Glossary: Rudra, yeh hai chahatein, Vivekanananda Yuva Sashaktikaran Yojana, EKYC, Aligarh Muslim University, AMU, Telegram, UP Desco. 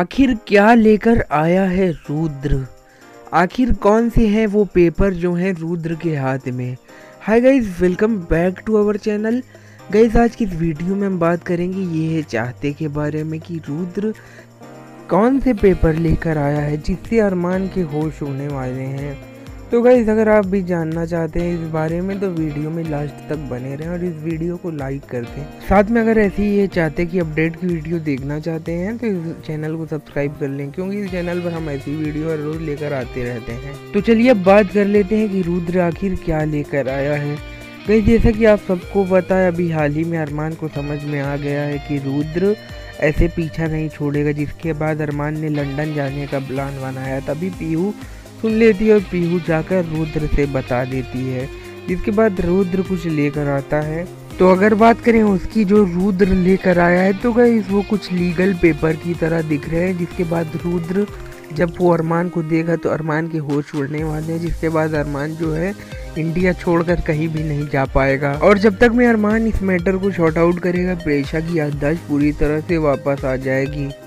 आखिर क्या लेकर आया है रुद्र, आखिर कौन से हैं वो पेपर जो हैं रुद्र के हाथ में। Hi guys, welcome back to our channel. Guys, आज की इस वीडियो में हम बात करेंगे ये है चाहते के बारे में कि रुद्र कौन से पेपर लेकर आया है जिससे अरमान के होश होने वाले हैं। तो गाइज़, अगर आप भी जानना चाहते हैं इस बारे में तो वीडियो में लास्ट तक बने रहें और इस वीडियो को लाइक कर दें। साथ में अगर ऐसी ही चाहते कि अपडेट की वीडियो देखना चाहते हैं तो इस चैनल को सब्सक्राइब कर लें, क्योंकि इस चैनल पर हम ऐसी वीडियो रोज लेकर आते रहते हैं। तो चलिए अब बात कर लेते हैं कि रुद्र आखिर क्या लेकर आया है। गाइज़, जैसा कि आप सबको पता है, अभी हाल ही में अरमान को समझ में आ गया है कि रुद्र ऐसे पीछा नहीं छोड़ेगा, जिसके बाद अरमान ने लंदन जाने का प्लान बनाया। तभी पीहू सुन लेती है और पीहू जाकर रुद्र से बता देती है, जिसके बाद रुद्र कुछ लेकर आता है। तो अगर बात करें उसकी जो रुद्र लेकर आया है तो गाइस वो कुछ लीगल पेपर की तरह दिख रहे हैं, जिसके बाद रुद्र जब वो अरमान को देगा तो अरमान के होश उड़ने वाले हैं, जिसके बाद अरमान जो है इंडिया छोड़कर कहीं भी नहीं जा पाएगा। और जब तक मैं अरमान इस मैटर को शॉर्ट आउट करेगा, प्रेशा की याददाश्त पूरी तरह से वापस आ जाएगी।